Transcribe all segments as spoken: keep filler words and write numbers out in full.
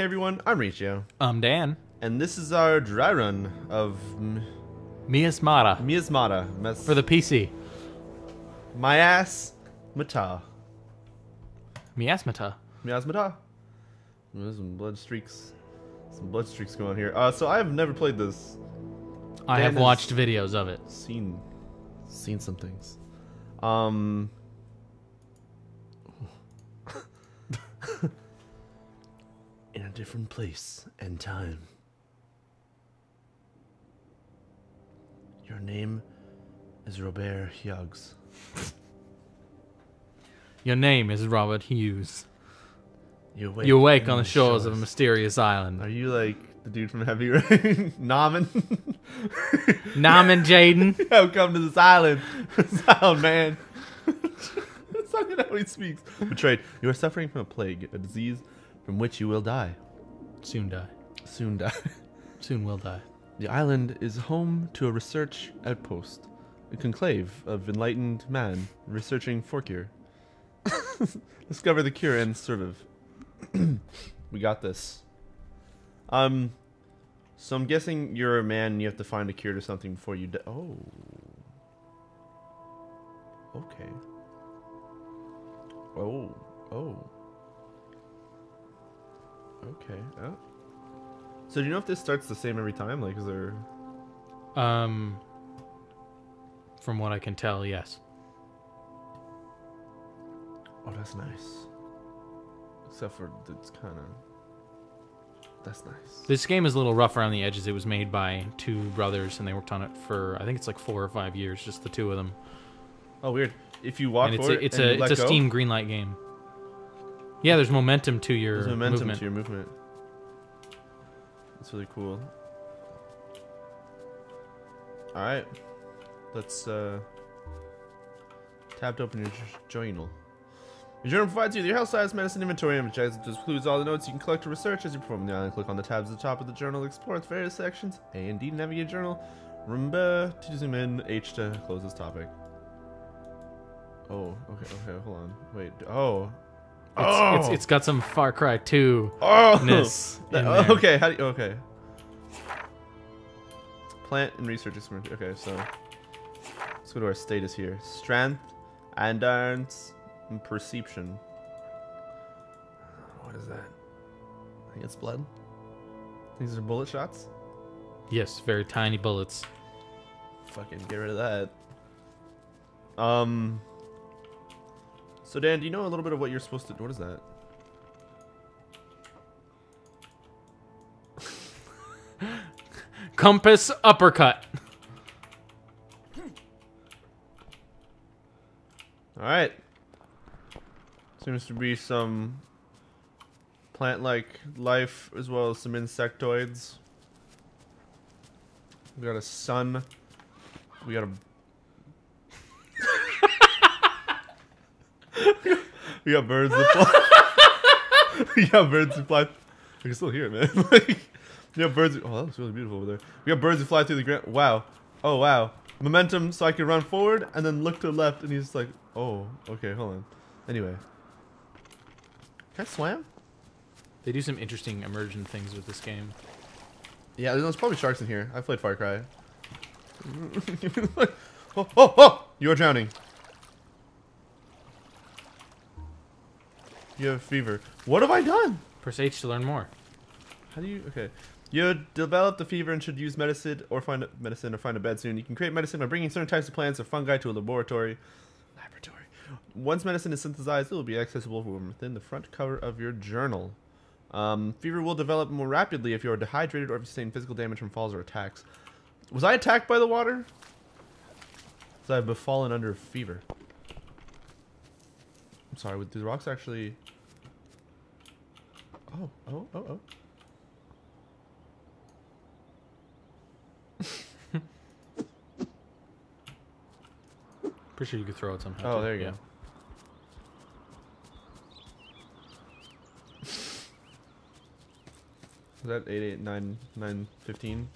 Hey everyone, I'm Riccio. I'm Dan. And this is our dry run of... Miasmata. Miasmata. For the P C. My ass. Mata. Miasmata. Miasmata. There's some blood streaks. Some blood streaks going on here. Uh, so I have never played this. I Dan have watched videos of it. Seen, seen some things. Um. In a different place and time. Your name is Robert Hughes. Your name is Robert Hughes. You wake, you wake on the shores, shores of a mysterious island. Are you like the dude from Heavy Rain? Naaman? Naaman Jayden? Yo, come to this island. This island, man. That's not how he speaks. Betrayed. You are suffering from a plague, a disease from which you will die. Soon die. Soon die. Soon will die. The island is home to a research outpost, a conclave of enlightened man researching for cure. Discover the cure and survive. We got this. Um, so I'm guessing you're a man and you have to find a cure to something before you die. Oh. Okay. Oh. Oh. Okay. Oh. So do you know if this starts the same every time? Like, is there... Um, from what I can tell, yes. Oh, that's nice. Except for it's kind of... That's nice. This game is a little rough around the edges. It was made by two brothers, and they worked on it for, I think it's like four or five years, just the two of them. Oh, weird. If you walk forward and it's a, it's a Steam Greenlight game. Yeah, there's momentum to your movement. There's momentum movement. to your movement. That's really cool. Alright. Let's, uh... Tap to open your journal. Your journal provides you with your health-sized medicine inventory, which includes all the notes you can collect to research as you perform on the island. Click on the tabs at the top of the journal, explore its various sections, A and D to navigate journal, remember to zoom in, H to close this topic. Oh, okay, okay, hold on. Wait, oh. It's, oh! It's, it's got some Far Cry two ness. Oh! That, oh okay, how do you, okay. Plant and research experiment. Okay, so let's go to our status here. Strength, endurance, and perception. What is that? I think it's blood. These are bullet shots? Yes, very tiny bullets. Fucking get rid of that. Um. So Dan, do you know a little bit of what you're supposed to do? What is that? Compass uppercut. Alright. Seems to be some plant-like life as well as some insectoids. We got a sun. We got a... We got birds that fly. We got birds that fly. I can still hear it, man. Like, we got birds. Oh, that looks really beautiful over there. We got birds that fly through the ground. Wow. Oh, wow. Momentum, so I can run forward and then look to the left, and he's like, oh, okay, hold on. Anyway. Can I swim? They do some interesting immersion things with this game. Yeah, there's probably sharks in here. I played Far Cry. Oh, oh, oh! You are drowning. You have fever. What have I done? Press H to learn more. How do you... Okay. You developed the fever and should use medicine or find a, medicine or find a bed soon. You can create medicine by bringing certain types of plants or fungi to a laboratory. Laboratory. Once medicine is synthesized, it will be accessible from within the front cover of your journal. Um, fever will develop more rapidly if you are dehydrated or if you sustain physical damage from falls or attacks. Was I attacked by the water? Because I have befallen under fever. I'm sorry, do the rocks actually... Oh, oh, oh, oh. Pretty sure you could throw it somehow. Oh, too. There you yeah. go. Is that eight, eight, nine, nine, fifteen?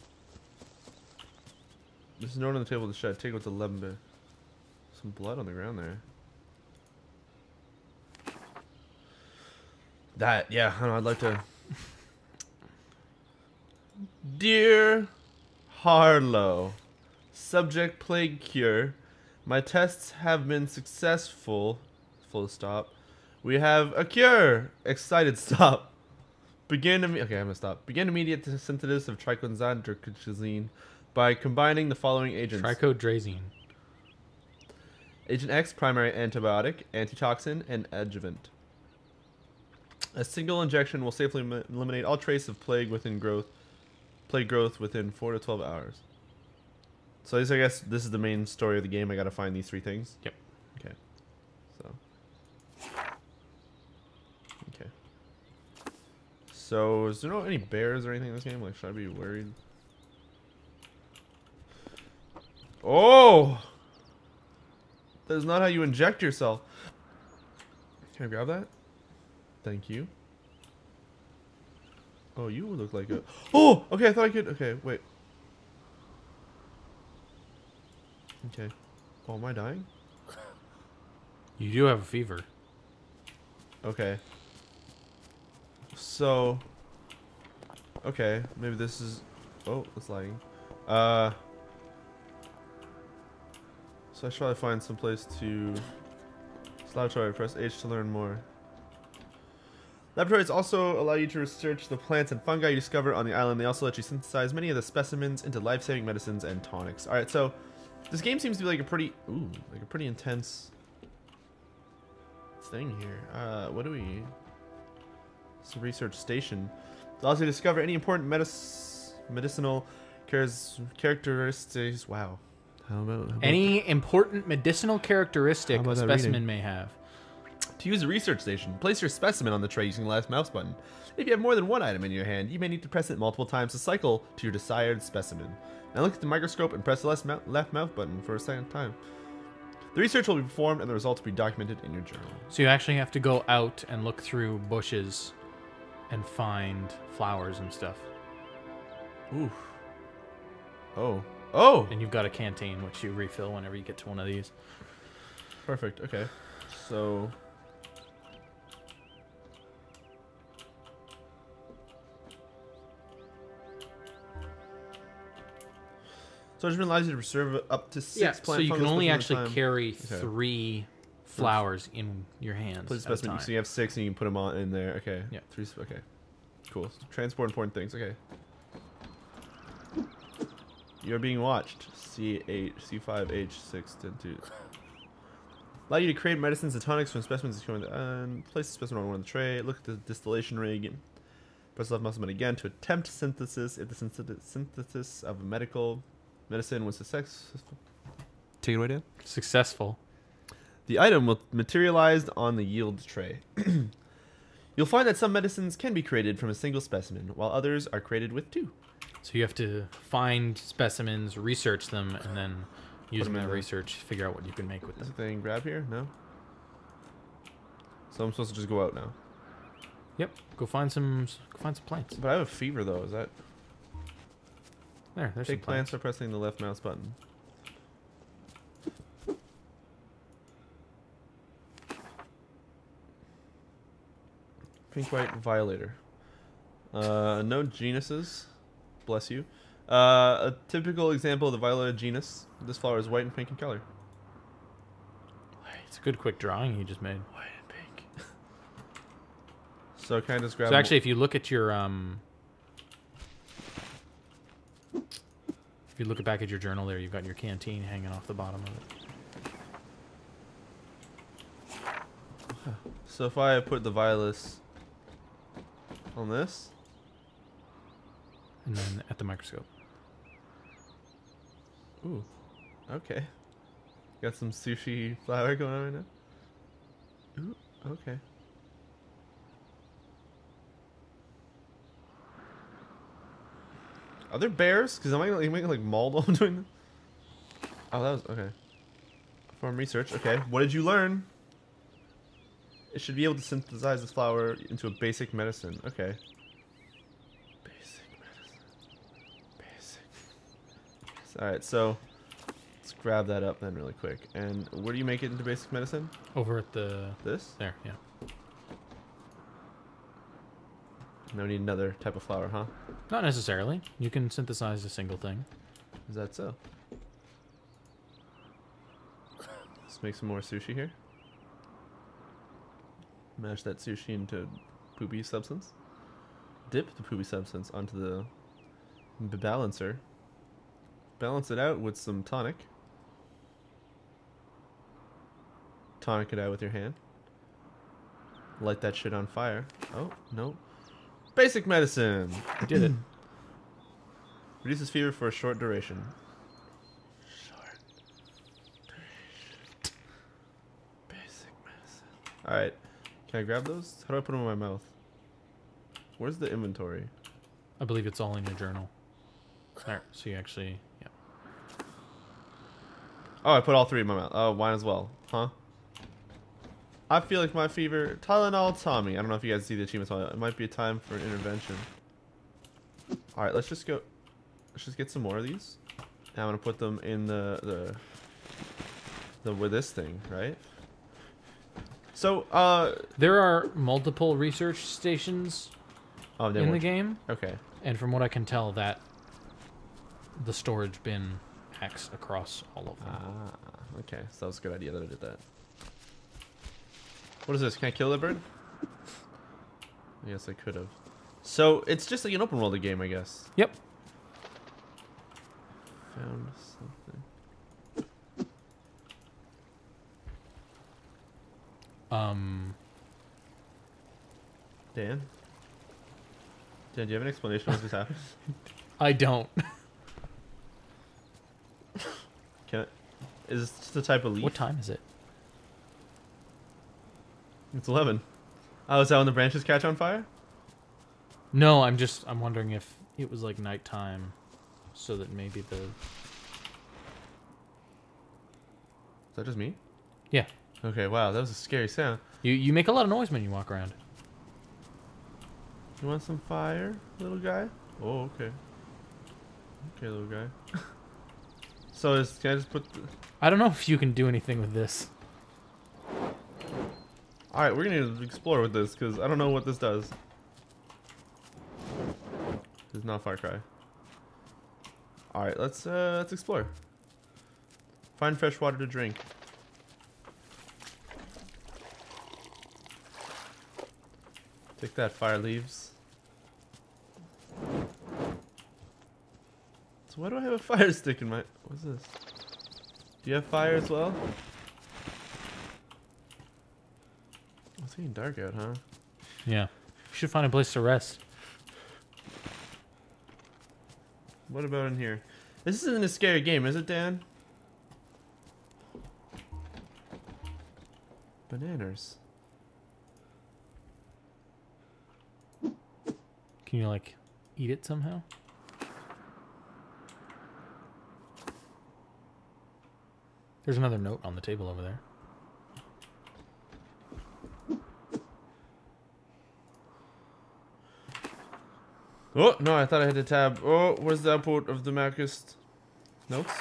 This is known on the table of the shed. Take what's eleven bit. Some blood on the ground there. That, yeah, I don't know, I'd like to Dear Harlow, subject plague cure. My tests have been successful. Full stop. We have a cure. Excited stop. Begin. Okay, I'm gonna stop. Begin immediate synthesis of trichodrazine by combining the following agents. Trichodrazine. Agent X, primary antibiotic, antitoxin, and adjuvant. A single injection will safely eliminate all trace of plague within growth, plague growth within four to twelve hours. So this, I guess, this is the main story of the game. I gotta find these three things. Yep. Okay. So. Okay. So is there no any bears or anything in this game? Like, should I be worried? Oh. That is not how you inject yourself. Can I grab that? Thank you. Oh, you look like a... Oh! Okay, I thought I could... Okay, wait. Okay. Oh, am I dying? You do have a fever. Okay. So... Okay, maybe this is... Oh, it's lagging. Uh... So I should probably find some place to... Laboratory, press H to learn more. Laboratories also allow you to research the plants and fungi you discover on the island. They also let you synthesize many of the specimens into life-saving medicines and tonics. Alright, so this game seems to be like a pretty ooh, like a pretty intense thing here. Uh what do we it's a research station. It allows you to discover any important medis medicinal cares characteristics. Wow. How about, how about any that? important medicinal characteristic a specimen may have. To use a research station, place your specimen on the tray using the left mouse button. If you have more than one item in your hand, you may need to press it multiple times to cycle to your desired specimen. Now look at the microscope and press the left mouse, left mouse button for a second time. The research will be performed and the results will be documented in your journal. So you actually have to go out and look through bushes and find flowers and stuff. Oof. Oh. Oh! And you've got a canteen, which you refill whenever you get to one of these. Perfect. Okay. So... So it allows you to preserve up to six yeah, plant so you can only actually carry okay. three flowers in your hands. Place at time. So you have six and you can put them on in there. Okay. Yeah. Three. Okay. Cool. So transport important things. Okay. You're being watched. C eight, C five, H six, ten, two. Allow you to create medicines and tonics from specimens that come in the end. Place the specimen on one of the tray. Look at the distillation rig. Press left mouse button again to attempt synthesis. If the synthesis of a medical... medicine was successful. Take it away, Dan. Successful. The item will materialize on the yield tray. You'll find that some medicines can be created from a single specimen, while others are created with two. So you have to find specimens, research them, and then use them in the research, figure out what you can make with them. Is there anything grab here? No? So I'm supposed to just go out now? Yep. Go find some, go find some plants. But I have a fever, though. Is that... There, there's Take some plants. plants by pressing the left mouse button. Pink white violator. Uh, no genuses. Bless you. Uh, a typical example of the violator genus. This flower is white and pink in color. It's a good quick drawing you just made. White and pink. So can I just grab? So actually, if you look at your um. If you look back at your journal there, you've got your canteen hanging off the bottom of it. So if I put the violus on this. And then at the microscope. Ooh. Okay. Got some sushi flower going on right now. Ooh, okay. Are there bears? Because am I going to like mauled while I'm doing this? Oh, that was okay. Farm research. Okay. What did you learn? It should be able to synthesize this flower into a basic medicine. Okay. Basic medicine. Basic. Alright, so let's grab that up then really quick. And where do you make it into basic medicine? Over at the... This? There, yeah. Now we need another type of flower, huh? Not necessarily. You can synthesize a single thing. Is that so? Let's make some more sushi here. Mash that sushi into poopy substance. Dip the poopy substance onto the balancer. Balance it out with some tonic. Tonic it out with your hand. Light that shit on fire. Oh, no. Basic medicine! I did it. Reduces fever for a short duration. Short duration. Basic medicine. Alright. Can I grab those? How do I put them in my mouth? Where's the inventory? I believe it's all in your journal. Alright, so you actually... Yeah. Oh, I put all three in my mouth. Oh, wine as well. Huh? I feel like my fever... Tylenol Tommy. I don't know if you guys see the achievements. It might be a time for an intervention. Alright, let's just go... Let's just get some more of these. And I'm going to put them in the... the, the with this thing, right? So, uh... there are multiple research stations oh, in the game. Okay. And from what I can tell, that... the storage bin acts across all of them. Ah, okay. So that was a good idea that I did that. What is this? Can I kill that bird? Yes, I could have. So it's just like an open world game, I guess. Yep. Found something. Um. Dan? Dan, do you have an explanation of what just happened? I don't. Can I, is this the type of leaf? What time is it? It's eleven. Oh, is that when the branches catch on fire? No, I'm just I'm wondering if it was like nighttime, so that maybe the. Is that just me? Yeah. Okay. Wow, that was a scary sound. You you make a lot of noise when you walk around. You want some fire, little guy? Oh, okay. Okay, little guy. So is, can I just put? The... I don't know if you can do anything with this. All right, we're gonna explore with this because I don't know what this does. This is not Far Cry. All right, let's uh, let's explore. Find fresh water to drink. Take that, fire leaves. So why do I have a fire stick in my? What's this? Do you have fire as well? It's getting dark out, huh? Yeah. You should find a place to rest. What about in here? This isn't a scary game, is it, Dan? Bananas. Can you, like, eat it somehow? There's another note on the table over there. Oh, no, I thought I had a tab. Oh, where's the output of the Marcus notes?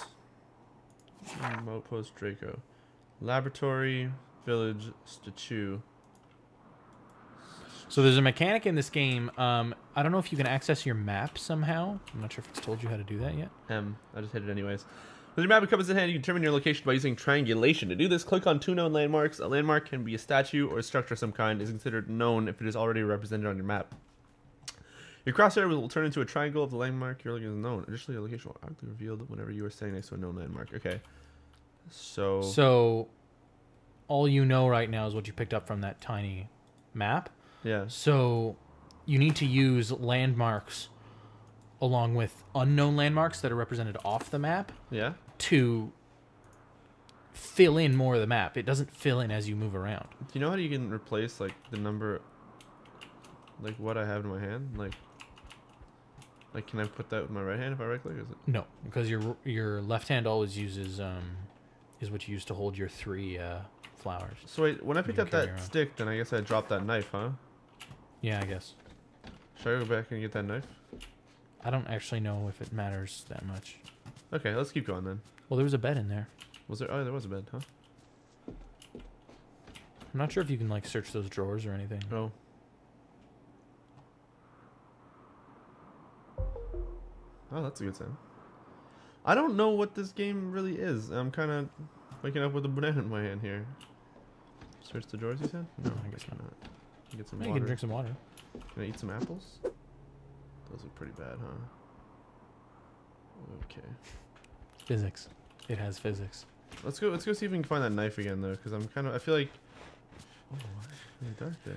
Outpost Draco. Laboratory, village, statue. So there's a mechanic in this game. Um, I don't know if you can access your map somehow. I'm not sure if it's told you how to do that yet. Um, I just hit it anyways. With your map becomes in hand, you determine your location by using triangulation. To do this, click on two known landmarks. A landmark can be a statue or a structure of some kind. It is considered known if it is already represented on your map. Your crosshair will turn into a triangle of the landmark you're looking at known. Additionally, your location will automatically revealed whenever you are standing next to a known landmark. Okay. So So all you know right now is what you picked up from that tiny map. Yeah. So you need to use landmarks along with unknown landmarks that are represented off the map. Yeah. To fill in more of the map. It doesn't fill in as you move around. Do you know how you can replace like the number like what I have in my hand? Like Like, can I put that with my right hand if I right click? Is it? No, because your your left hand always uses um is what you use to hold your three uh, flowers. So wait, when I picked up that stick, then I guess I dropped that knife, huh? Yeah, I guess. Should I go back and get that knife? I don't actually know if it matters that much. Okay, let's keep going then. Well, there was a bed in there. Was there? Oh, there was a bed, huh? I'm not sure if you can like search those drawers or anything. Oh. Oh, that's a good sound. I don't know what this game really is. I'm kind of waking up with a banana in my hand here. Switch to drawers, you said? No, I guess not. Get some water. You can drink some water. Can I eat some apples? Those look pretty bad, huh? Okay. Physics. It has physics. Let's go. Let's go see if we can find that knife again, though, because I'm kind of. I feel like. Oh, it's a dark day.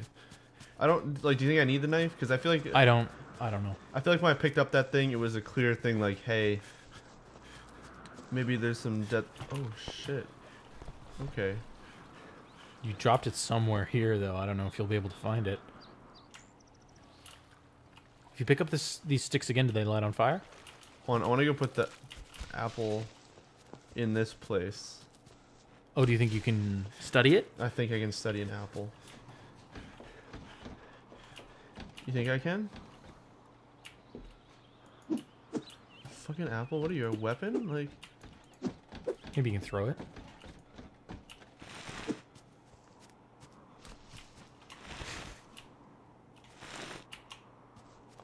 I don't like. Do you think I need the knife? Because I feel like. I don't. I don't know. I feel like when I picked up that thing, it was a clear thing. Like, hey, maybe there's some death. Oh shit. Okay. You dropped it somewhere here, though. I don't know if you'll be able to find it. If you pick up this these sticks again, do they light on fire? Hold on. I want to go put the apple in this place. Oh, do you think you can study it? I think I can study an apple. You think I can? Fucking apple, what are you, a weapon? Like, maybe you can throw it.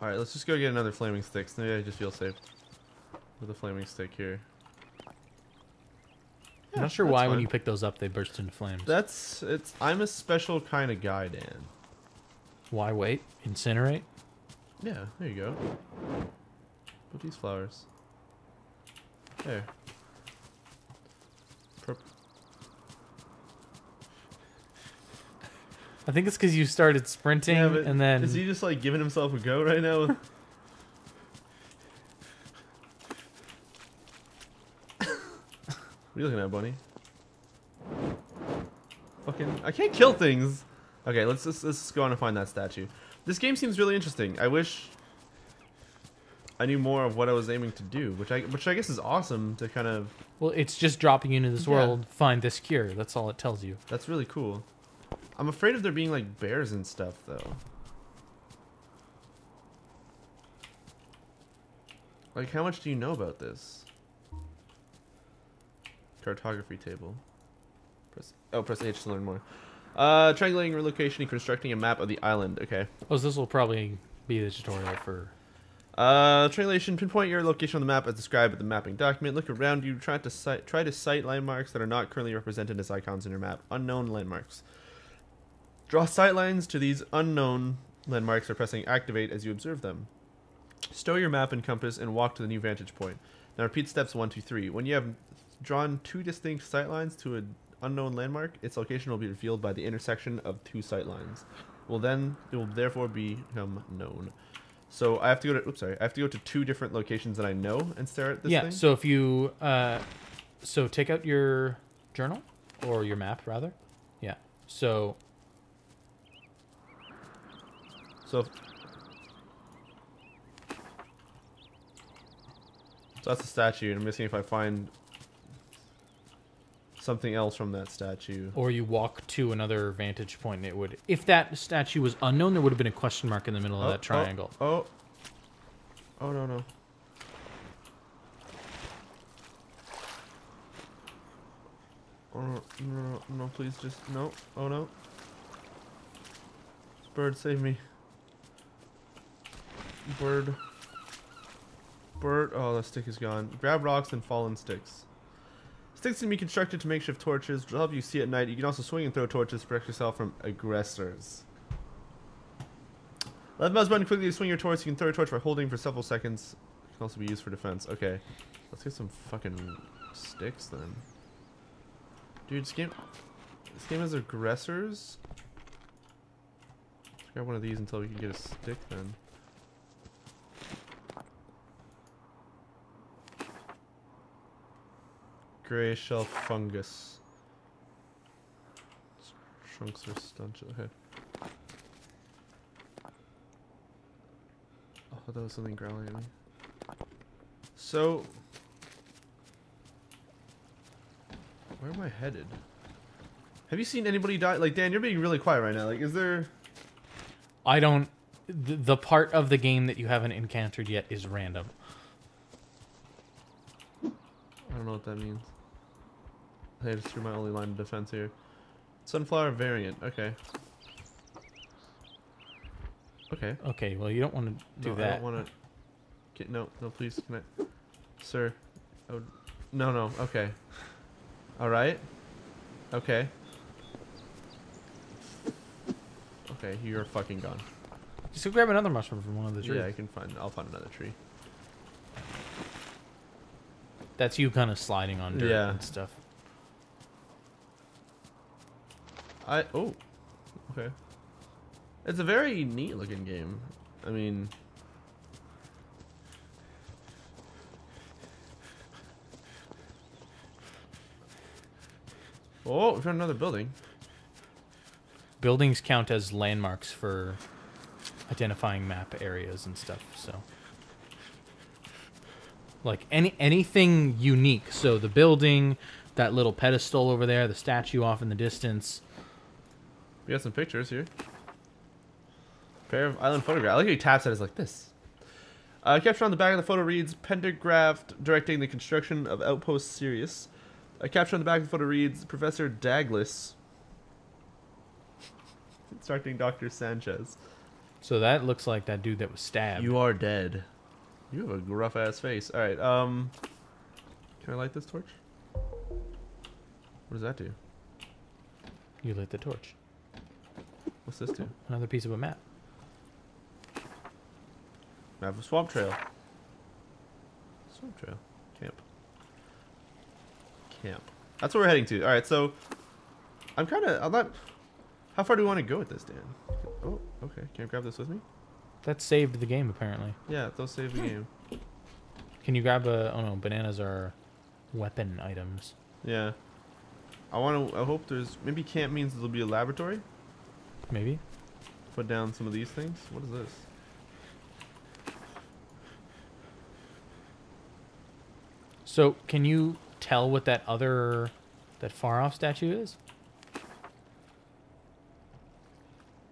Alright, let's just go get another flaming stick. So maybe I just feel safe with a flaming stick here. I'm not sure why when you pick those up they burst into flames. That's it's. I'm a special kind of guy, Dan. Why wait? Incinerate? Yeah, there you go. Put these flowers. There. Pro I think it's because you started sprinting yeah, and then. Is he just like giving himself a go right now? With what are you looking at, bunny? Fucking, I can't kill things. Okay, let's just let's just go on and find that statue. This game seems really interesting. I wish I knew more of what I was aiming to do, which I which I guess is awesome to kind of. Well, it's just dropping you into this yeah. world. Find this cure. That's all it tells you. That's really cool. I'm afraid of there being like bears and stuff, though. Like, how much do you know about this? Cartography table. Press, oh, press H to learn more. Uh, triangulating relocation and constructing a map of the island. Okay. Oh, so this will probably be the tutorial for. Uh, triangulation. Pinpoint your location on the map as described at the mapping document. Look around you. Try to cite, try to cite landmarks that are not currently represented as icons in your map. Unknown landmarks. Draw sight lines to these unknown landmarks by pressing activate as you observe them. Stow your map and compass and walk to the new vantage point. Now repeat steps one, two, three. When you have drawn two distinct sightlines to an unknown landmark, its location will be revealed by the intersection of two sightlines. Well, then it will therefore become known. So I have to go to. Oops, sorry. I have to go to two different locations that I know and stare at this. Yeah. Thing? So if you, uh, so take out your journal or your map rather. Yeah. So. So. If, so that's a statue, and I'm missing if I find. Something else from that statue. Or you walk to another vantage point and it would... If that statue was unknown, there would have been a question mark in the middle oh, of that triangle. Oh, oh. Oh, no, no. Oh, no, no, no, please just... No, oh, no. Bird, save me. Bird. Bird. Oh, that stick is gone. Grab rocks and fallen sticks. Sticks can be constructed to makeshift torches, which will help you see at night. You can also swing and throw torches to protect yourself from aggressors. Left mouse button quickly to swing your torch. You can throw your torch by holding for several seconds. It can also be used for defense. Okay. Let's get some fucking sticks then. Dude, this game, this game has aggressors? Let's grab one of these until we can get a stick then. Gray shell fungus. Trunks are stunted. Okay. Oh, that was something growling at me. So, where am I headed? Have you seen anybody die? Like, Dan, you're being really quiet right now. Like, is there? I don't. The, the part of the game that you haven't encountered yet is random. I don't know what that means. I just threw my only line of defense here. Sunflower variant. Okay. Okay. Okay. Well, you don't want to do no, that. I don't want to. Can, no, no, please, can I? Sir. Oh, no, no, okay. All right. Okay. Okay, you're fucking gone. Just go grab another mushroom from one of the trees. Yeah, I can find, I'll find another tree. That's you kind of sliding on dirt yeah. and stuff. I, oh, okay. It's a very neat looking game. I mean... Oh, we found another building. Buildings count as landmarks for identifying map areas and stuff, so... Like, any anything unique. So the building, that little pedestal over there, the statue off in the distance. We got some pictures here. Pair of island photograph. I like how he taps at us like this. Uh, caption on the back of the photo reads, Pendergraft directing the construction of Outpost Sirius. A caption on the back of the photo reads, Professor Dagless instructing Doctor Sanchez. So that looks like that dude that was stabbed. You are dead. You have a gruff ass face. All right. Um, can I light this torch? What does that do? You lit the torch. What's this do? Another piece of a map. Map of Swamp Trail. Swamp Trail. Camp. Camp. That's where we're heading to. All right. So, I'm kind of. I'm not. How far do we want to go with this, Dan? Oh, okay. Can I grab this with me? That saved the game, apparently. Yeah, they'll save the game. Can you grab a... Oh, no. Bananas are weapon items. Yeah. I want to... I hope there's... Maybe camp means there'll be a laboratory? Maybe. Put down some of these things. What is this? So, can you tell what that other... That far-off statue is?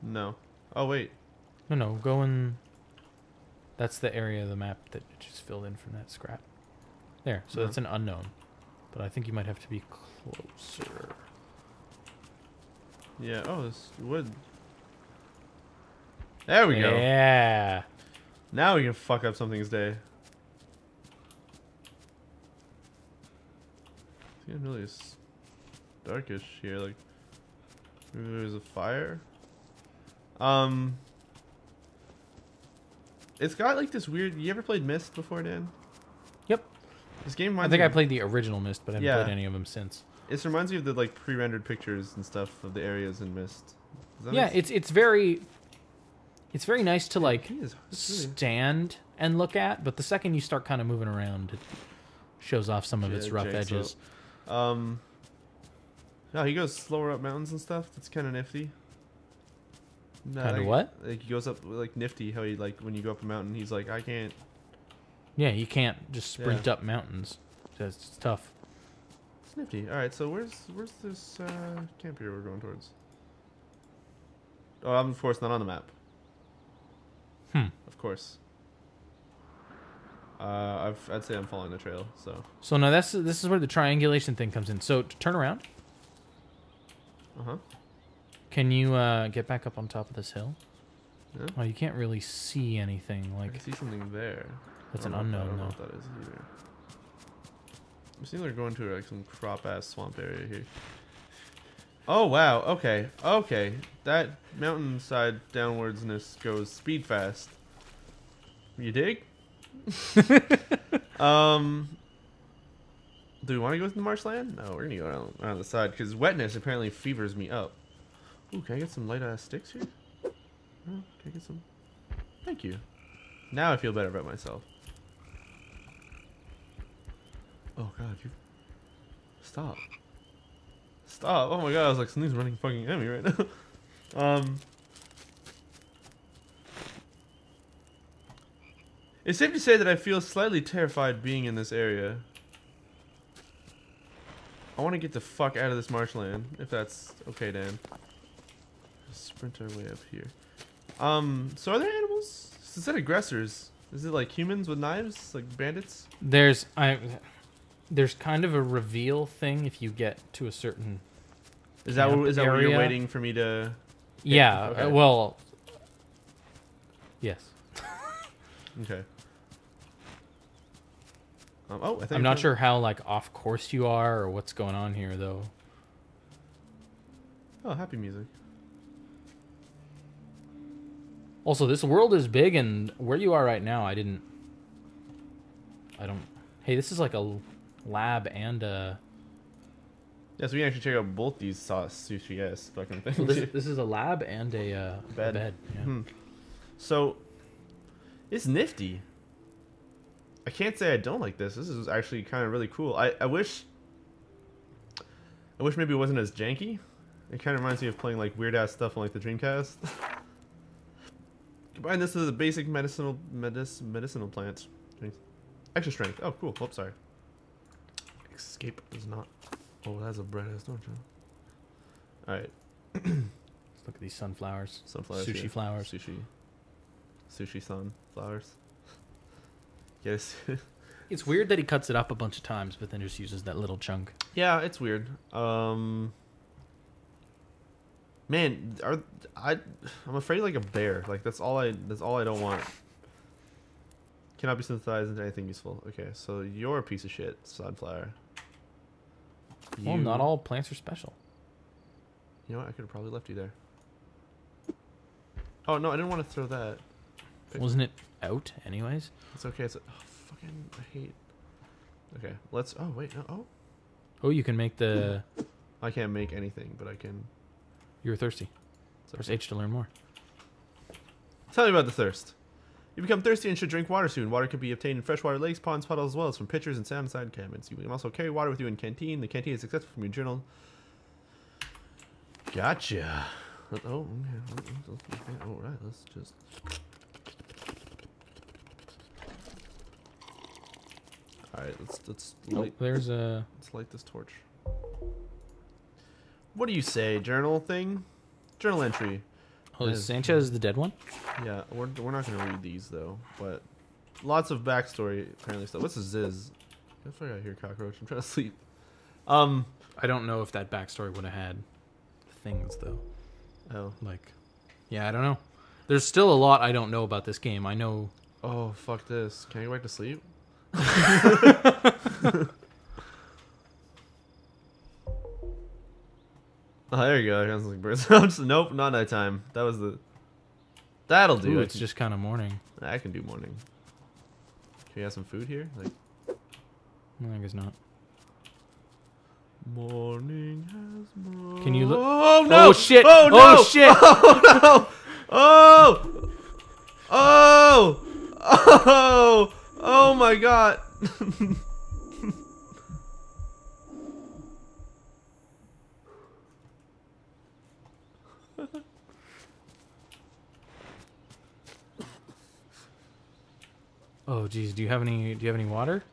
No. Oh, wait. No, no, go and... That's the area of the map that just filled in from that scrap. There, so mm-hmm. that's an unknown. But I think you might have to be closer. Yeah, oh, this wood. There we yeah. go. Yeah. Now we can fuck up something's day. It's getting really darkish here. Like, maybe there's a fire? Um... It's got like this weird. You ever played Myst before, Dan? Yep. This game. Reminds I think me I played the original Myst, but I haven't yeah. played any of them since. It reminds me of the like pre-rendered pictures and stuff of the areas in Myst. Yeah, it's it's very, it's very nice to like is, stand and look at, but the second you start kind of moving around, it shows off some of yeah, its rough edges. Up. Um. No, he goes slower up mountains and stuff. That's kind of nifty. No, kind of like, what? Like he goes up like nifty. How he like when you go up a mountain, he's like, I can't. Yeah, you can't just sprint yeah. up mountains. That's tough. It's nifty. All right, so where's where's this uh, camp here we're going towards? Oh, I'm of course not on the map. Hmm. Of course. Uh, I've, I'd say I'm following the trail. So. So now that's this is where the triangulation thing comes in. So to turn around. Uh huh. Can you uh, get back up on top of this hill? Yeah. Oh, you can't really see anything. Like I see something there. That's an unknown. I don't know what that is either. I'm seeing they're going to like some crop ass swamp area here. Oh wow. Okay. Okay. That mountainside downwardsness goes speed fast. You dig? um. Do we want to go into the marshland? No, we're gonna go around, around the side because wetness apparently fevers me up. Ooh, can I get some light ass sticks here? Oh, can I get some? Thank you. Now I feel better about myself. Oh god, you stop. Stop. Oh my god, I was like something's running fucking at me right now. um It's safe to say that I feel slightly terrified being in this area. I wanna get the fuck out of this marshland, if that's okay, Dan. Sprint our way up here. Um, so are there animals? Is it aggressors? Is it like humans with knives, like bandits? There's I, there's kind of a reveal thing if you get to a certain. Is that what, is that what you're waiting for me to? Hit? Yeah. Okay. Uh, well. Yes. Okay. Um, oh, I think I'm not sure how like off course you are or what's going on here though. Oh, happy music. Also, this world is big, and where you are right now, I didn't. I don't. Hey, this is like a lab and a. Yeah, so we can actually check out both these sushi-esque fucking things. Well, this, this is a lab and a uh, bed. bed yeah. hmm. So, it's nifty. I can't say I don't like this. This is actually kind of really cool. I, I wish. I wish maybe it wasn't as janky. It kind of reminds me of playing like weird-ass stuff on like the Dreamcast. Combine this with a basic medicinal medic, medicinal plant. Extra strength. Oh, cool. Oops, sorry. Escape does not. Oh, that's a bright ass don't you? All right. Let's look at these sunflowers. Sunflowers. Sushi yeah. flowers. Sushi. Sushi sunflowers. Yes. It's weird that he cuts it up a bunch of times, but then just uses that little chunk. Yeah, it's weird. Um. Man, are I? I'm afraid like a bear. Like that's all I. That's all I don't want. Cannot be synthesized into anything useful. Okay, so you're a piece of shit, sunflower. You... Well, not all plants are special. You know what? I could have probably left you there. Oh no, I didn't want to throw that. Pick Wasn't it out anyways? It's okay. It's a... oh, fucking. I hate. Okay, let's. Oh wait, no. Oh. Oh, you can make the. I can't make anything, but I can. You were thirsty. Press H to learn more. Tell me about the thirst. You become thirsty and should drink water soon. Water can be obtained in freshwater lakes, ponds, puddles, as well as from pitchers and sound side cabins. You can also carry water with you in canteen. The canteen is accessible from your journal. Gotcha. Oh, okay. All right, let's just... All right, let's... let's light, oh, there's a... Let's light this torch. What do you say, journal thing? Journal entry. Oh, is Sanchez the dead one? Yeah, we're, we're not going to read these, though. But lots of backstory, apparently. So, what's a ziz? What if I got here, cockroach? I'm trying to sleep. Um, I don't know if that backstory would have had things, though. Oh. Like, yeah, I don't know. There's still a lot I don't know about this game. I know... Oh, fuck this. Can I go back to sleep? Oh, there you go. Sounds like birds. Nope, not nighttime. That was the. That'll do. Ooh, it's can... just kind of morning. I can do morning. Can you have some food here? Like. No, I guess not. Morning has morning. Can you look? Oh no! Oh shit! Oh no! Oh shit! Oh no! Oh! Oh! Oh! Oh my god! Oh geez, do you have any? Do you have any water?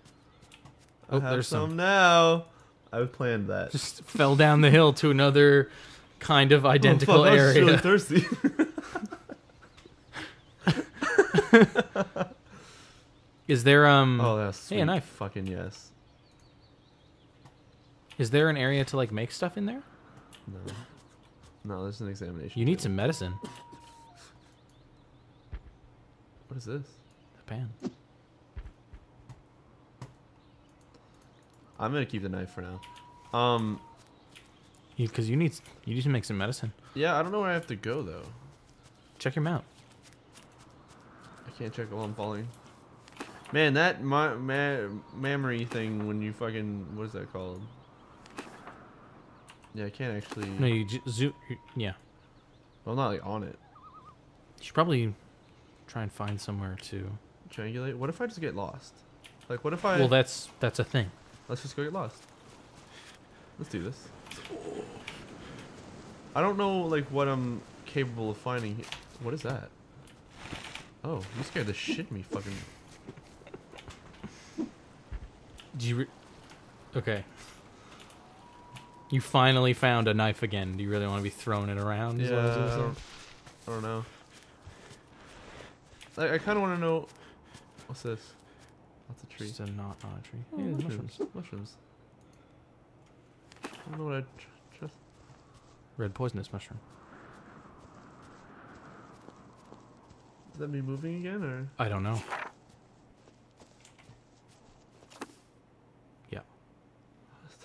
Oh, I have there's some, some now. I planned that. Just fell down the hill to another kind of identical oh, fuck, area. I was really thirsty. Is there um? Oh, that's sweet. Hey, a knife. Fucking yes. Is there an area to like make stuff in there? No. No, there's an examination. You need some medicine. What is this? The pan. I'm gonna keep the knife for now. Um, because you, you need you need to make some medicine. Yeah, I don't know where I have to go though. Check your mount. I can't check while I'm falling. Man, that ma ma mammary thing when you fucking what is that called? Yeah, I can't actually. No, you j zoom. Yeah. Well, I'm not like on it. You should probably try and find somewhere to triangulate. What if I just get lost? Like, what if I? Well, that's that's a thing. Let's just go get lost. Let's do this. I don't know, like, what I'm capable of finding. What is that? Oh, you scared the shit out of me, fucking. Do you? Re okay. You finally found a knife again. Do you really want to be throwing it around? Yeah, as as I, don't, I don't know. I, I kind of want to know... What's this? That's a tree. It's a knot on a tree. Oh, yeah, mushrooms. mushrooms. Mushrooms. I don't know what I tr trust. Red poisonous mushroom. Is that me moving again, or...? I don't know.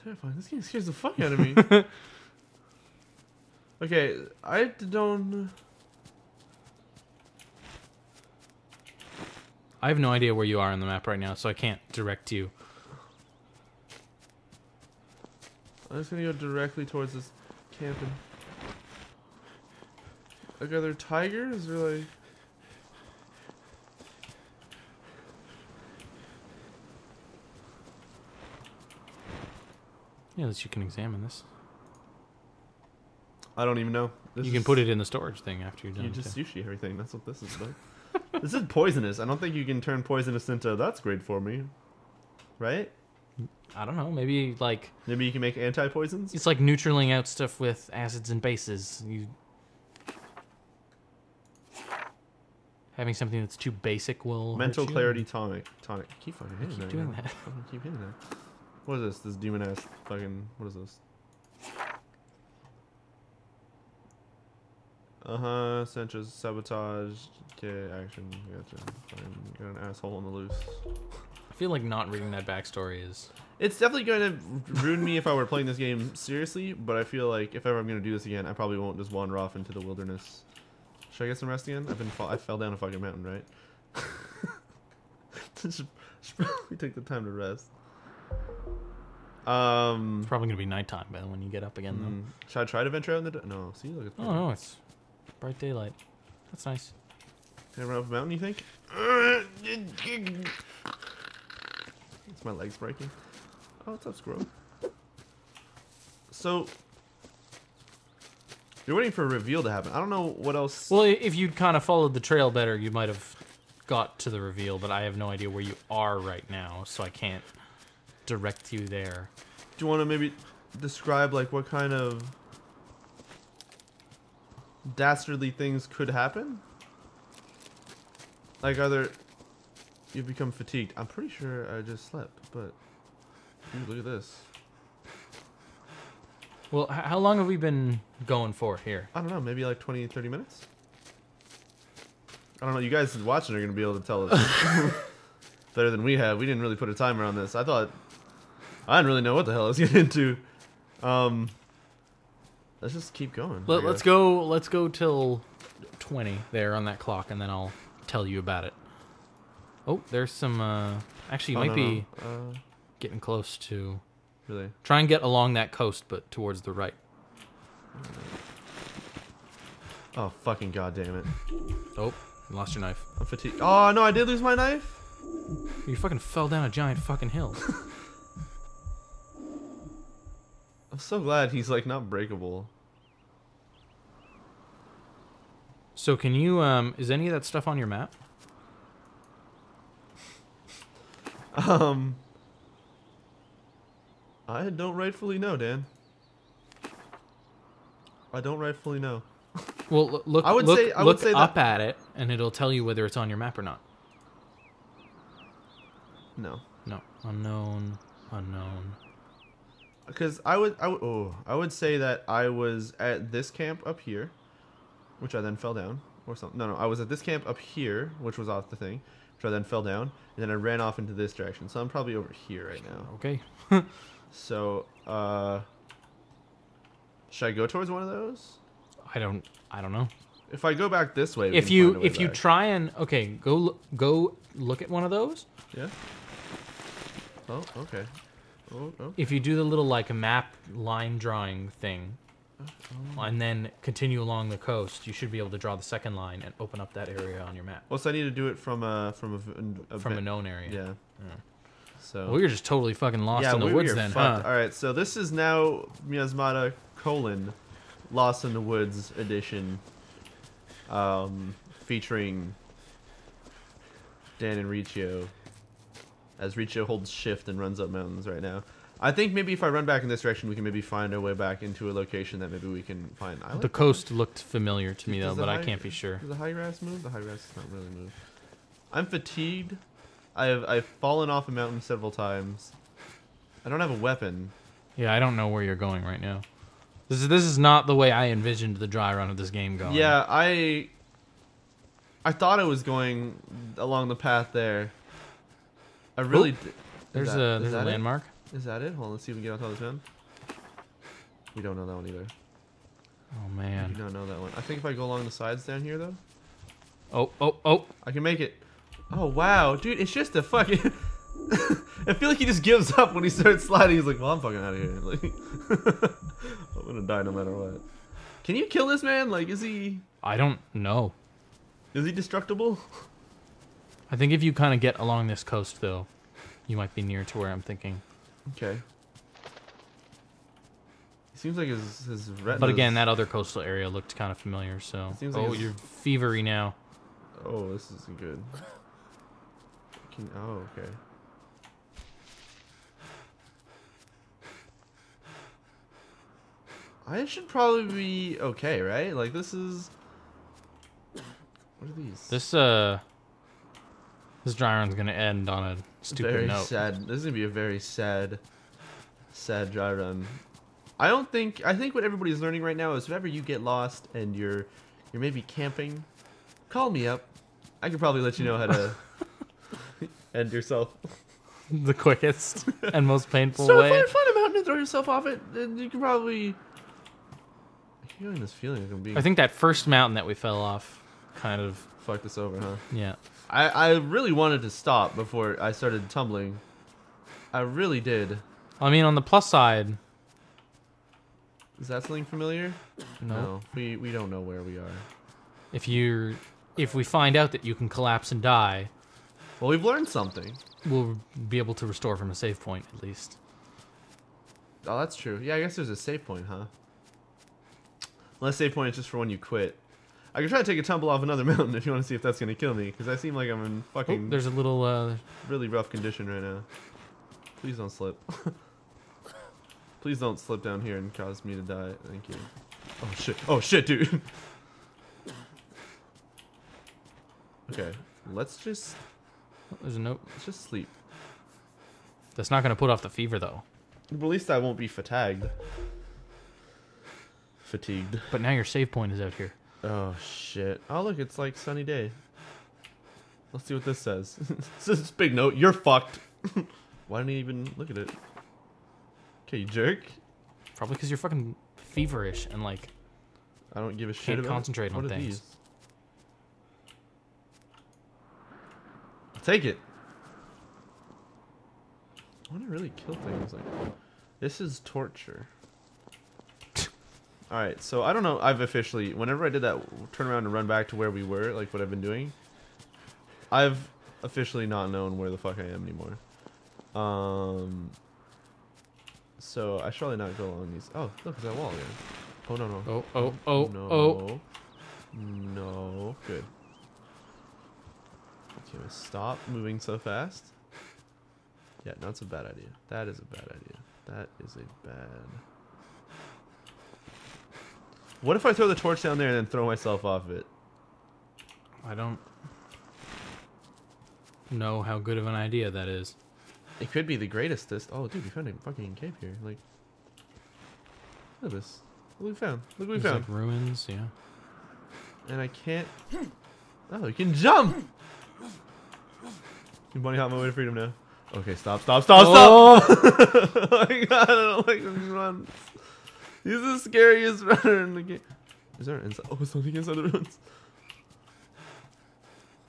terrifying. This game scares the fuck out of me. Okay, I don't... I have no idea where you are on the map right now, so I can't direct you. I'm just gonna go directly towards this camping. Like, are there tigers or like... Yeah, that you can examine this. I don't even know. This you can put it in the storage thing after you're done. You just too. Sushi everything. That's what this is like. This is poisonous. I don't think you can turn poisonous into that's great for me. Right? I don't know. Maybe like... Maybe you can make anti-poisons? It's like neutraling out stuff with acids and bases. You Having something that's too basic will... Mental clarity tonic. Tonic. I keep fucking hitting I keep that. Doing right? that. I keep hitting that. What is this? This demon ass fucking... What is this? Uh-huh, Sanchez, sabotage, okay, action, gotcha. Fine. Got an asshole on the loose. I feel like not reading that backstory is... It's definitely going to ruin me if I were playing this game seriously, but I feel like if ever I'm going to do this again, I probably won't just wander off into the wilderness. Should I get some rest again? I've been fall I fell down a fucking mountain, right? Should probably take the time to rest. Um, it's probably going to be nighttime by when you get up again, mm, though. Should I try to venture out in the... No, see? Look, it's oh, no, it's bright daylight. That's nice. Can I run up a mountain, you think? It's my legs breaking. Oh, what's up, squirrel? So... You're waiting for a reveal to happen. I don't know what else... Well, if you'd kind of followed the trail better, you might have got to the reveal, but I have no idea where you are right now, so I can't... direct you there. Do you want to maybe describe like what kind of dastardly things could happen? Like, are there... You've become fatigued. I'm pretty sure I just slept, but dude, look at this. Well, how long have we been going for here? I don't know, maybe like twenty, thirty minutes. I don't know. You guys watching are gonna be able to tell us. Better than we have. We didn't really put a timer on this. I thought... I didn't really know what the hell I was getting into. Um, let's just keep going. Let, let's go Let's go till twenty there on that clock, and then I'll tell you about it. Oh, there's some... Uh, actually, you oh, might no, be no. Uh, getting close to... Really? Try and get along that coast, but towards the right. Oh, fucking goddamn it. Oh, you lost your knife. I'm fatigued. Oh, no, I did lose my knife? You fucking fell down a giant fucking hill. I'm so glad he's, like, not breakable. So can you, um, is any of that stuff on your map? Um... I don't rightfully know, Dan. I don't rightfully know. Well, look, I would look, say, I look would say up that... at it, and it'll tell you whether it's on your map or not. No. No. Unknown. Unknown. Because I would, I would, oh, I would say that I was at this camp up here, which I then fell down, or something. No, no, I was at this camp up here, which was off the thing, which I then fell down, and then I ran off into this direction. So I'm probably over here right now. Okay. So, uh, should I go towards one of those? I don't. I don't know. If I go back this way, we if can you find a way if back. you try and okay, go go look at one of those. Yeah. Oh, okay. Oh, okay. If you do the little like map line drawing thing, oh. and then continue along the coast, you should be able to draw the second line and open up that area on your map. Well, so I need to do it from a from a, a from a known area. Yeah. yeah. So well, we were just totally fucking lost yeah, in the we woods were then. Fucked. Huh? All right, so this is now Miasmata colon Lost in the Woods edition. Um, featuring Dan and Riccio, as Riccio holds shift and runs up mountains right now. I think maybe if I run back in this direction, we can maybe find our way back into a location that maybe we can find. I like the coast that. Looked familiar to me though, but high, I can't be sure. Does the high grass move? The high grass does not really move. I'm fatigued. I have I've fallen off a mountain several times. I don't have a weapon. Yeah, I don't know where you're going right now. This is, this is not the way I envisioned the dry run of this game going. Yeah, I... I thought I was going along the path there. I really... There's that, a, there's a landmark. It? Is that it? Hold on, let's see if we can get on top of this one. We don't know that one either. Oh, man. We don't know that one. I think if I go along the sides down here, though. Oh, oh, oh. I can make it. Oh, wow. Dude, it's just a fucking... I feel like he just gives up when he starts sliding. He's like, well, I'm fucking out of here. Like, I'm gonna die no matter what. Can you kill this man? Like, is he... I don't know. Is he destructible? I think if you kind of get along this coast, though, you might be near to where I'm thinking. Okay. It seems like his, his retina's... But again, that other coastal area looked kind of familiar, so... It seems like oh, his... you're fevery now. Oh, this isn't good. Can... Oh, okay. I should probably be okay, right? Like, this is... What are these? This, uh... This dry run's gonna end on a stupid very note. Sad. This is gonna be a very sad, sad dry run. I don't think... I think what everybody's learning right now is whenever you get lost and you're you're maybe camping, call me up. I could probably let you know how to end yourself. The quickest and most painful so way. So find, find a mountain and throw yourself off it, and you can probably... I keep this feeling like I'm being... I think that first mountain that we fell off kind of fucked us over, huh? Yeah. I, I really wanted to stop before I started tumbling. I really did. I mean, on the plus side... Is that something familiar? No. No. We, we don't know where we are. If you're... If we find out that you can collapse and die... Well, we've learned something. We'll be able to restore from a save point, at least. Oh, that's true. Yeah, I guess there's a save point, huh? Unless save point is just for when you quit. I can try to take a tumble off another mountain if you want to see if that's going to kill me, because I seem like I'm in fucking... Oh, there's a little... Uh... really rough condition right now. Please don't slip. Please don't slip down here and cause me to die. Thank you. Oh, shit. Oh, shit, dude. Okay. Let's just... Oh, there's a note. Let's just sleep. That's not going to put off the fever, though. But at least I won't be fatigued. Fatigued. But now your save point is out here. Oh, shit. Oh, look, it's like sunny day. Let's see what this says. This is a big note. You're fucked. Why didn't he even look at it? Okay, you jerk. Probably because you're fucking feverish and, like... I don't give a shit about it. Can't concentrate on things. These? I'll take it. I want to really kill things like that. This is torture. Alright, so I don't know, I've officially, whenever I did that turn around and run back to where we were, like what I've been doing, I've officially not known where the fuck I am anymore. Um, so I should probably not go along these. Oh, look, it's that wall again. Oh, no, no. Oh, oh, oh, no, oh. No, good. Okay, stop moving so fast. Yeah, no, it's a bad idea. That is a bad idea. That is a bad... What if I throw the torch down there and then throw myself off it? I don't know how good of an idea that is. It could be the greatestest. Oh, dude, we found a fucking cave here. Like, look at this. Look what we found. Look what we found. Like ruins, yeah. And I can't. Oh, you can jump. You bunny hop my way to freedom now. Okay, stop, stop, stop, stop. Oh, oh my god, I don't like this run. He's the scariest runner in the game. Is there an inside? Oh, something inside the ruins.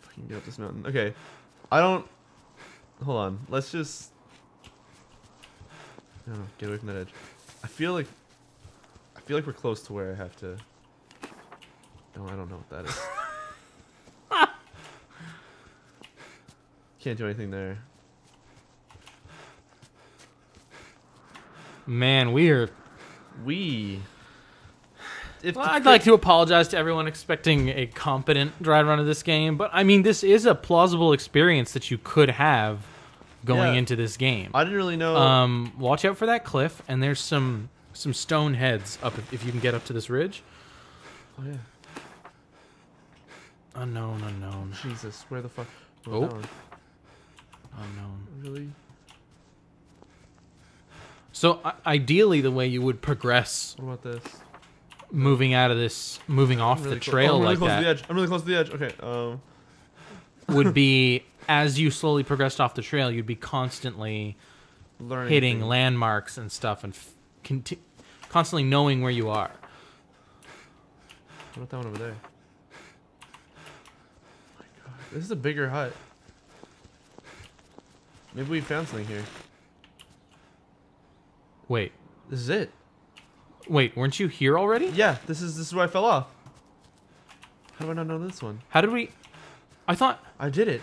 Fucking get up this mountain. Okay. I don't... Hold on. Let's just... No, no, get away from that edge. I feel like... I feel like we're close to where I have to... No, I don't know what that is. Can't do anything there. Man, we are... We. If well, I'd like to apologize to everyone expecting a competent dry run of this game, but I mean, this is a plausible experience that you could have going yeah. into this game. I didn't really know. Um, watch out for that cliff, and there's some some stone heads up if, if you can get up to this ridge. Oh yeah. Unknown, unknown. Jesus, where the fuck? Oh. Unknown. Really. So, ideally, the way you would progress... What about this? Moving out of this... Moving off really the trail like that... I'm really close to the edge. I'm really close to the edge. Okay. Um. Would be, as you slowly progressed off the trail, you'd be constantly learning hitting things. landmarks and stuff, and f conti constantly knowing where you are. What about that one over there? Oh my God. This is a bigger hut. Maybe we found something here. Wait. This is it. Wait, weren't you here already? Yeah, this is this is where I fell off. How do I not know this one? How did we... I thought... I did it.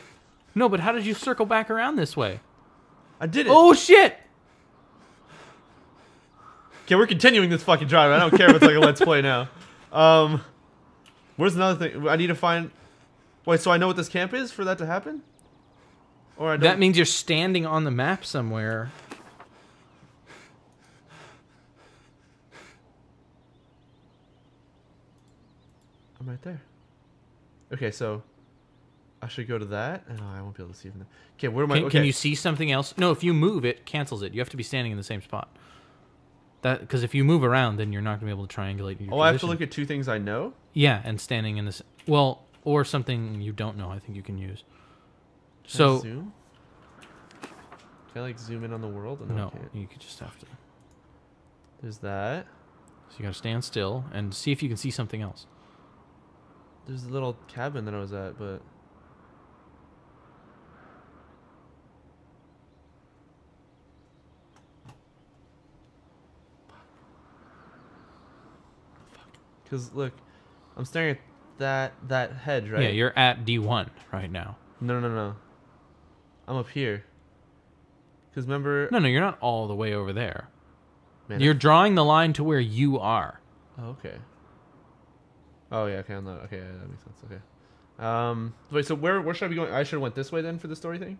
No, but how did you circle back around this way? I did it. Oh, shit! Okay, we're continuing this fucking drive. I don't care if it's like a let's play now. Um, where's another thing? I need to find... Wait, so I know what this camp is for that to happen? Or I don't... That means you're standing on the map somewhere. I'm right there. Okay, so... I should go to that. Oh, I won't be able to see from there. Okay, where am I? Can, okay. Can you see something else? No, if you move, it cancels it. You have to be standing in the same spot. That because if you move around, then you're not going to be able to triangulate. Your oh, position. I have to look at two things I know. Yeah, and standing in this. Well, or something you don't know. I think you can use. Can so. I zoom? Can I like zoom in on the world? No, no you could just have to. There's that. So you got to stand still and see if you can see something else. There's a the little cabin that I was at, but. Because, look, I'm staring at that that hedge, right? Yeah, you're at D one right now. No, no, no. I'm up here. Because remember... No, no, you're not all the way over there. Man, you're I... drawing the line to where you are. Oh, okay. Oh, yeah, okay, I'm not... Okay, yeah, that makes sense, okay. Um, wait, so where, where should I be going? I should have went this way, then, for the story thing?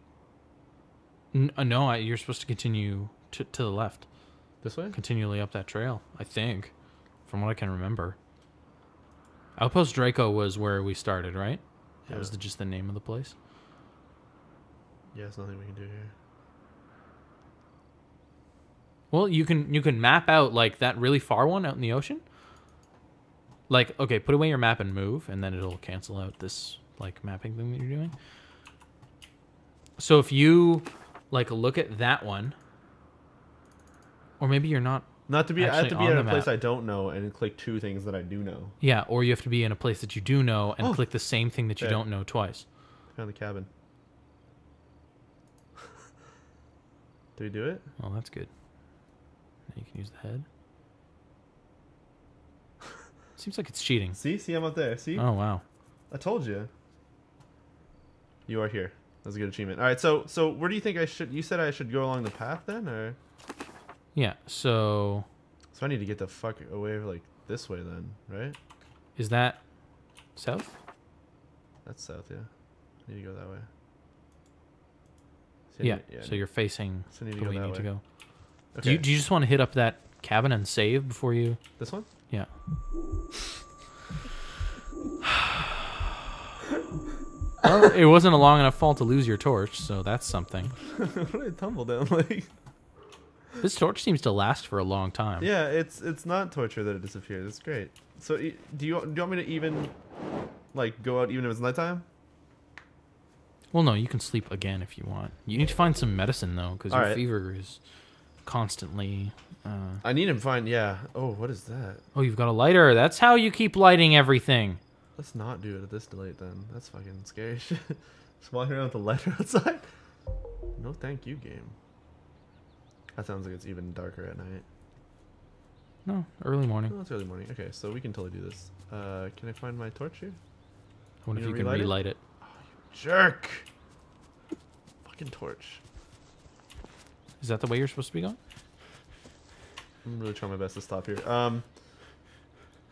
N no, I, you're supposed to continue to, to the left. This way? Continually up that trail, I think, from what I can remember. Outpost Draco was where we started, right? Yeah. That was the, just the name of the place. Yeah, there's nothing we can do here. Well, you can you can map out like that really far one out in the ocean. Like, okay, put away your map and move, and then it'll cancel out this like mapping thing that you're doing. So if you like look at that one, or maybe you're not. Not to be, I have to be at a place I don't know and click two things that I do know. Yeah, or you have to be in a place that you do know and oh, click the same thing that you there. don't know twice. Found the cabin. Did we do it? Oh, that's good. Now you can use the head. Seems like it's cheating. See? See, I'm up there. See? Oh, wow. I told you. You are here. That's a good achievement. All right, so so where do you think I should... You said I should go along the path then, or... Yeah, so... So I need to get the fuck away, like, this way then, right? Is that south? That's south, yeah. I need to go that way. So yeah, need, yeah, so you're facing so the way you need way. to go. Okay. Do, you, do you just want to hit up that cabin and save before you... This one? Yeah. Well, it wasn't a long enough fall to lose your torch, so that's something. What did I tumble down, like... This torch seems to last for a long time. Yeah, it's it's not torture that it disappears. It's great. So, do you, do you want me to even, like, go out even if it's nighttime? Well, no, you can sleep again if you want. You need to find some medicine, though, because your right. fever is constantly... Uh... I need to find, yeah. Oh, what is that? Oh, you've got a lighter. That's how you keep lighting everything. Let's not do it at this late, then. That's fucking scary shit. Just walking around with a lighter outside? No thank you, game. That sounds like it's even darker at night. No, early morning. No, it's early morning. Okay, so we can totally do this. Uh, can I find my torch here? I wonder if you can relight it. Oh, you jerk! Fucking torch. Is that the way you're supposed to be going? I'm really trying my best to stop here. Um,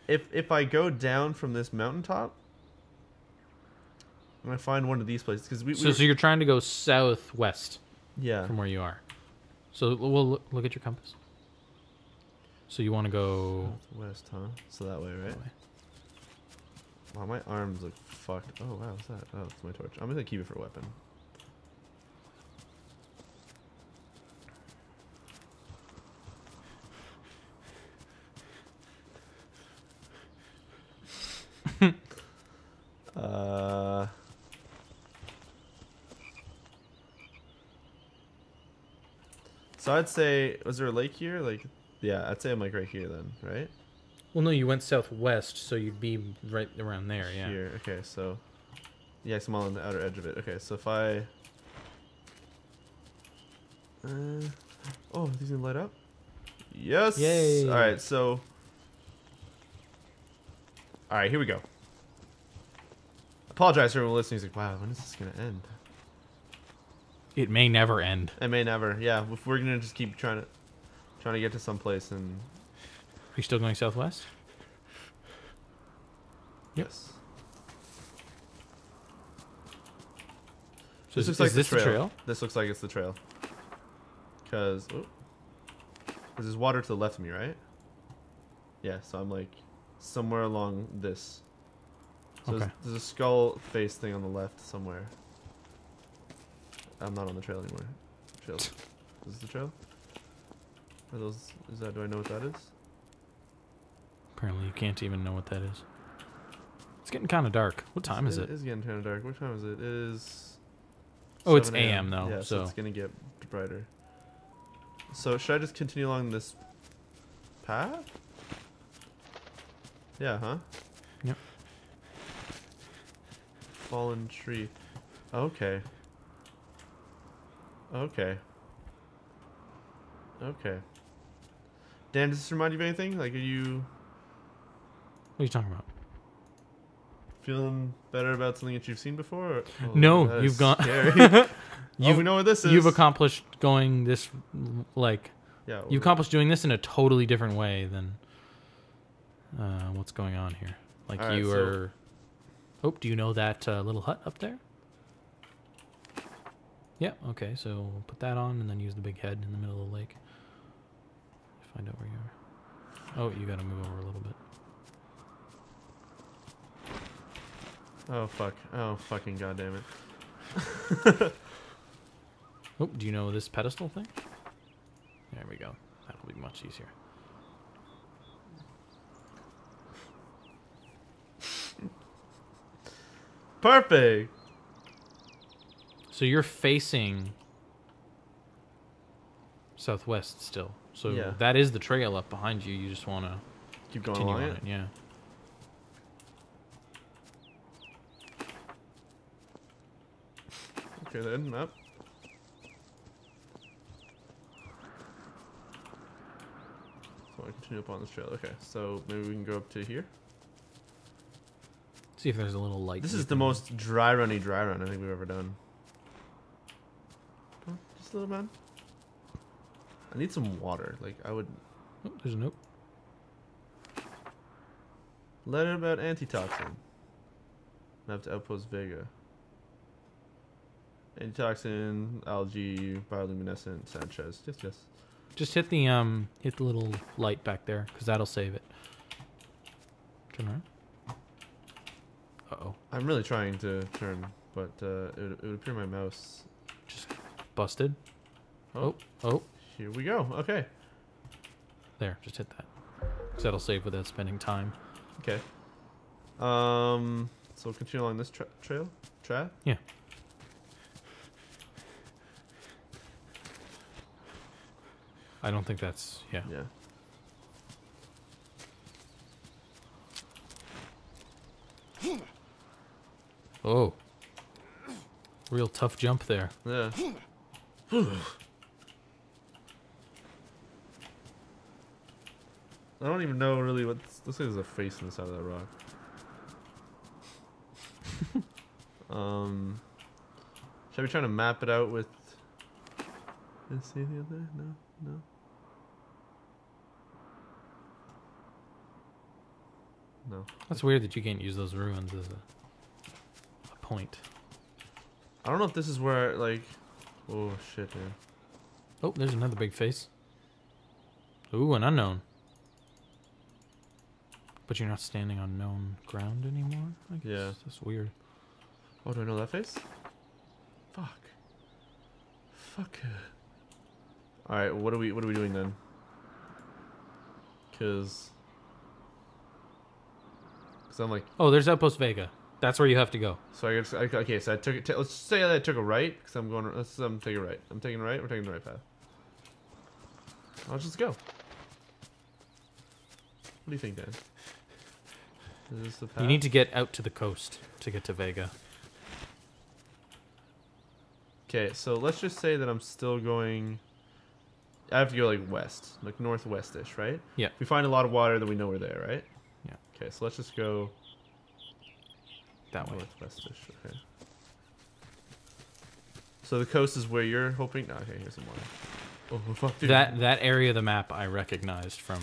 if if I go down from this mountaintop, I'm gonna find one of these places because we. So, we were... so you're trying to go southwest. Yeah. From where you are. So we'll look at your compass. So you want to go west, huh? So that way, right? That way. Wow, my arms look fucked. Oh wow, what's that? Oh, it's my torch. I'm gonna keep it for a weapon. uh. So I'd say, was there a lake here? Like, yeah, I'd say I'm like right here then, right? Well, no, you went southwest, so you'd be right around there, yeah. Here, okay, so... yeah, I'm all on the outer edge of it. Okay, so if I... Uh, oh, these gonna light up? Yes! Yay! Alright, so... Alright, here we go. Apologize for everyone listening. Like, wow, when is this gonna end? It may never end. It may never, yeah. If we're gonna just keep trying to... Trying to get to some place and... Are you still going southwest? Yes. So this is, looks is like this the trail. trail? This looks like it's the trail. Because... Oh, there's water to the left of me, right? Yeah, so I'm like... somewhere along this. So okay. there's, there's a skull face thing on the left somewhere. I'm not on the trail anymore. Chill. This is the trail? Are those, is that, do I know what that is? Apparently you can't even know what that is. It's getting kind of dark. What time is it? It is getting kind of dark. What time is it? It is... Oh, it's A M though. Yeah, so, so it's going to get brighter. So should I just continue along this path? Yeah, huh? Yep. Fallen tree. Okay. Okay. Okay. Dan, does this remind you of anything? Like, are you... What are you talking about? Feeling better about something that you've seen before? Or, oh, no, you've gone... Scary. You've, oh, we know what this is. You've accomplished going this, like... Yeah. Well, you accomplished doing this in a totally different way than uh, what's going on here. Like, right, you are... So... Oh, do you know that uh, little hut up there? Yeah, okay, so we'll put that on and then use the big head in the middle of the lake. Find out where you are. Oh, you gotta move over a little bit. Oh, fuck. Oh, fucking goddamn it. Oh, do you know this pedestal thing? There we go. That'll be much easier. Perfect! So you're facing southwest still. So yeah. That is the trail up behind you. You just want to keep going along on it. it. Yeah. Okay then, map. So I continue up on this trail. Okay, so maybe we can go up to here. See if there's a little light. This is the most dry runny dry run I think we've ever done. Just a little man. I need some water. Like, I would... Oh, there's a note. Letter about antitoxin. Map to Outpost Vega. Antitoxin, algae, bioluminescent, Sanchez. Yes, yes. Just hit the um, hit the little light back there, because that'll save it. Turn around. Uh-oh. I'm really trying to turn, but uh, it, it would appear my mouse... Just busted. Oh. oh, oh. Here we go. Okay. There, just hit that. Because that'll save without spending time. Okay. Um. So we'll continue along this tra trail? Track? Yeah. I don't think that's... Yeah. Yeah. Oh. Real tough jump there. Yeah. I don't even know really what... Looks like there's a face on the side of that rock. um, should I be trying to map it out with... Did I see anything out there? No? No? No. That's weird that you can't use those ruins as a, a point. I don't know if this is where, like... Oh, shit, dude. Oh, there's another big face. Ooh, an unknown. But you're not standing on known ground anymore? I guess. Yeah. That's weird. Oh, do I know that face? Fuck. Fuck. Alright, what are we what are we doing then? Cause... Cause I'm like... Oh, there's Outpost Vega. That's where you have to go. So I guess, I, okay, so I took it. Let's say that I took a right, because I'm going. Let's um, take a right. I'm taking a right. We're taking the right path. I'll just go. What do you think, Dan? Is this the path? You need to get out to the coast to get to Vega. Okay, so let's just say that I'm still going... I have to go, like, west. Like, northwest-ish, right? Yeah. If we find a lot of water, then we know we're there, right? Yeah. Okay, so let's just go... that way. Northwest-ish, okay. So the coast is where you're hoping... No, okay, here's some water. Oh, fuck, dude. That, that area of the map I recognized from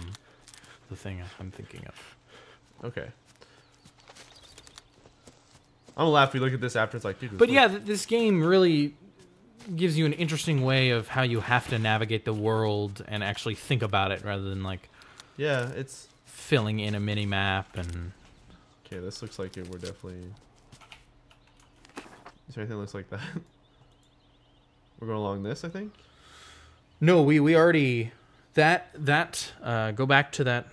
the thing I'm thinking of. Okay. I'm gonna laugh if we look at this after. It's like, dude... But look. Yeah, th this game really... gives you an interesting way of how you have to navigate the world and actually think about it rather than like, yeah, it's filling in a mini map. And okay, this looks like it. We're definitely... is there anything that looks like that? We're going along this, I think. No, we we already that that uh, go back to that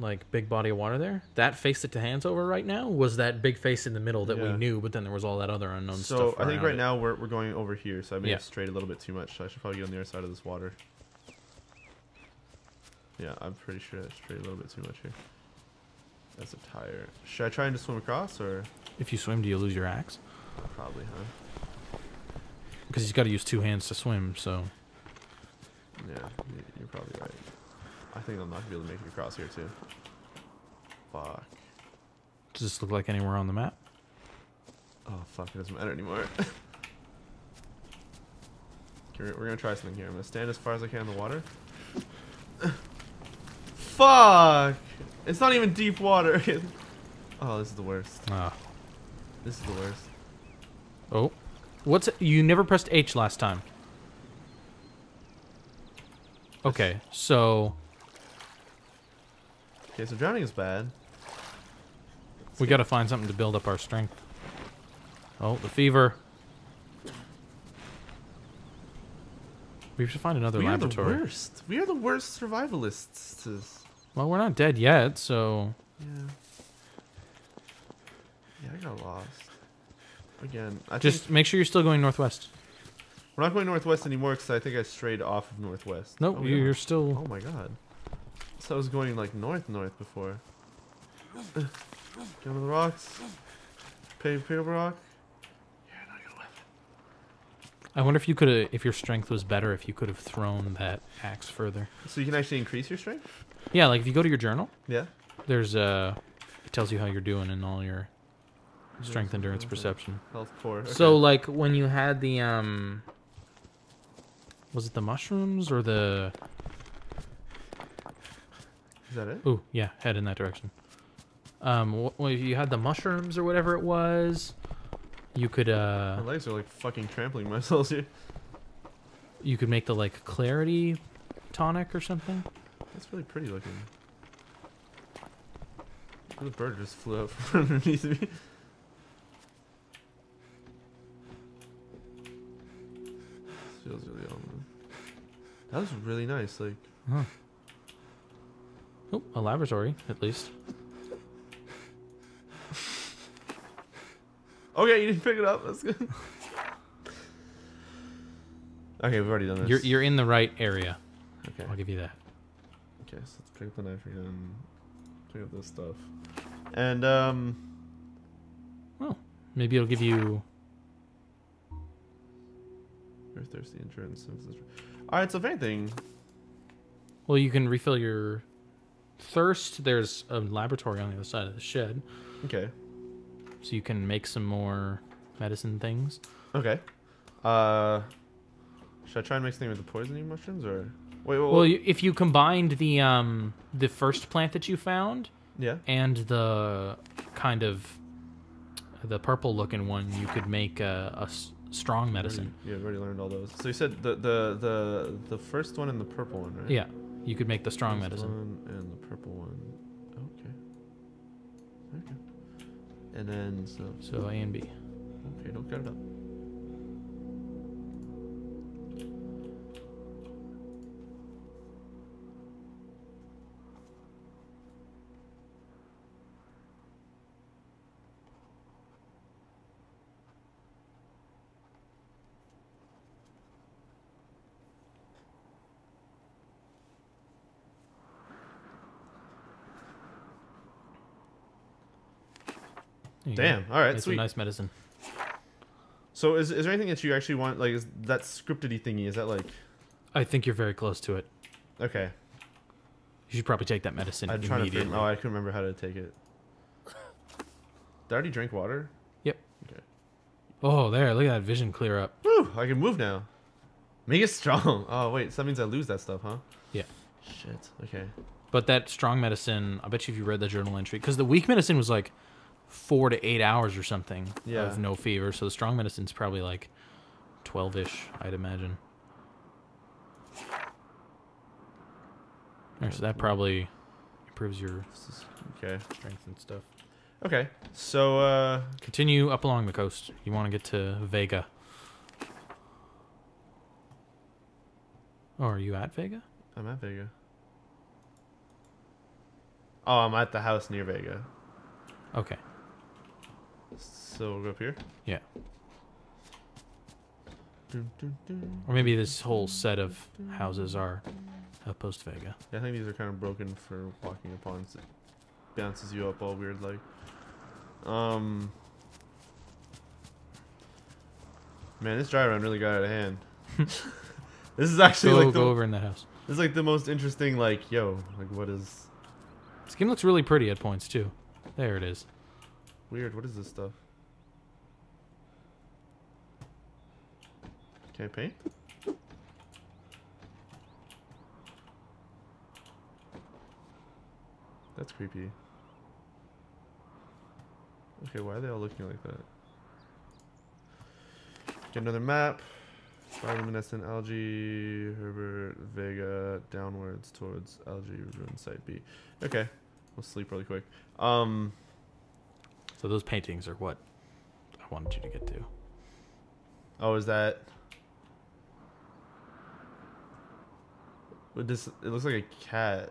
like big body of water there. That face that Tahan's over right now was that big face in the middle that yeah. we knew, but then there was all that other unknown so stuff. So I think right it. now we're, we're going over here, so I may yeah. have strayed a little bit too much. So I should probably get on the other side of this water. Yeah, I'm pretty sure I strayed a little bit too much here. That's a tire. Should I try and just swim across, or...? If you swim, do you lose your axe? Probably, huh? Because he's got to use two hands to swim, so... yeah, you're probably right. I think I'm not going to be able to make it across here, too. Fuck. Does this look like anywhere on the map? Oh, fuck. It doesn't matter anymore. Okay, we're going to try something here. I'm going to stand as far as I can in the water. Fuck! It's not even deep water. Oh, this is the worst. Oh. This is the worst. Oh. What's it? You never pressed H last time. Okay, so... okay, so drowning is bad. Let's we got to find something to build up our strength. Oh, the fever. We should find another we laboratory. We are the worst. We are the worst survivalists. To... well, we're not dead yet, so... yeah. Yeah, I got lost. Again, I Just think... make sure you're still going northwest. We're not going northwest anymore because I think I strayed off of northwest. Nope, oh, you're still... oh my god. So I was going like north-north before. Get on the rocks. Pick up a rock. Yeah, now I got a weapon. I wonder if you could have... if your strength was better, if you could have thrown that axe further. So you can actually increase your strength? Yeah, like if you go to your journal. Yeah. There's uh, it tells you how you're doing and all your strength, endurance, perception. Health four. Okay. So like when you had the... um. was it the mushrooms or the... is that it? Ooh, yeah, head in that direction. Um, well, if you had the mushrooms or whatever it was, you could, uh... my legs are, like, fucking trampling myself here. You could make the, like, clarity tonic or something. That's really pretty looking. The bird just flew out from underneath me. This feels really old, man. That was really nice, like... huh. Oh, a laboratory, at least. Okay, you didn't pick it up. That's good. Okay, we've already done this. You're, you're in the right area. Okay. I'll give you that. Okay, so let's pick up the knife again. Pick up this stuff. And, um... well, maybe it'll give you... you're thirsty insurance. Alright, so if anything... well, you can refill your... thirst. There's a laboratory on the other side of the shed. Okay. So you can make some more medicine things. Okay. Uh, should I try and make something with the poisoning mushrooms, or wait? wait well, wait. if you combined the um the first plant that you found, yeah, and the kind of the purple looking one, you could make a, a strong medicine. Already, yeah, I've already learned all those. So you said the the the the first one and the purple one, right? Yeah. You could make the strong medicine. One and the purple one. Okay. Okay. And then so. So A and B. Okay, don't cut it up. Damn. All right. It's sweet. A nice medicine. So is, is there anything that you actually want? Like, is that scripted-y thingy? Is that like... I think you're very close to it. Okay. You should probably take that medicine I'm immediately. Trying to figure, oh, I couldn't remember how to take it. Did I already drink water? Yep. Okay. Oh, there. Look at that vision clear up. Woo! I can move now. Make it strong. Oh, wait. So that means I lose that stuff, huh? Yeah. Shit. Okay. But that strong medicine, I bet you if you read the journal entry, because the weak medicine was like four to eight hours or something yeah. of no fever, so the strong medicine's probably like twelve-ish, I'd imagine. Right, so that probably improves your okay. strength and stuff. Okay, so... Uh, continue up along the coast. You want to get to Vega. Oh, are you at Vega? I'm at Vega. Oh, I'm at the house near Vega. Okay. So we'll go up here? Yeah. Dun, dun, dun. Or maybe this whole set of houses are Outpost Vega. Yeah, I think these are kind of broken for walking upon. So it bounces you up all weird like. Um. Man, this dry run really got out of hand. This is actually go, like the, go over in that house. This is like the most interesting. Like, yo, like what is? This game looks really pretty at points too. There it is. Weird. What is this stuff? Can I paint? That's creepy. Okay, why are they all looking like that? Get another map. Bioluminescent algae, Herbert, Vega, downwards towards algae ruin site B. Okay, we'll sleep really quick. Um. So those paintings are what I wanted you to get to. Oh, is that? What this? It looks like a cat.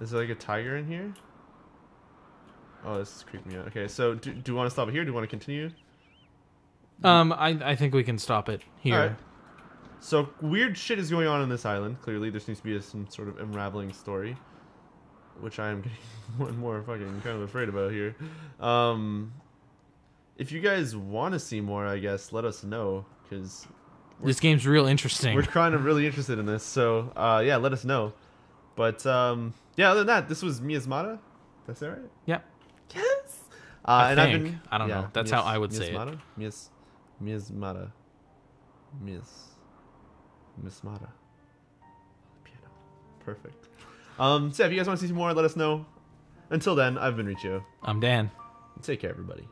Is there like a tiger in here? Oh, this is creeping me out. Okay, so do, do you want to stop it here? Do you want to continue? Um, I, I think we can stop it here. All right. So weird shit is going on on this island. Clearly, there seems to be a, some sort of unraveling story, which I am getting more and more fucking kind of afraid about here. Um, if you guys want to see more, I guess, let us know, because... This game's real interesting. We're kind of really interested in this, so uh, yeah, let us know. But, um, yeah, other than that, this was Miasmata. That's that right? Yeah. Yes! Uh, I and think. I've been, I don't yeah, know. That's Mias, how I would Miasmata? say it. Mias, Miasmata. Mias, Miasmata. Piano. Perfect. Um, so yeah, if you guys want to see some more, let us know. Until then, I've been Riccio. I'm Dan. Take care, everybody.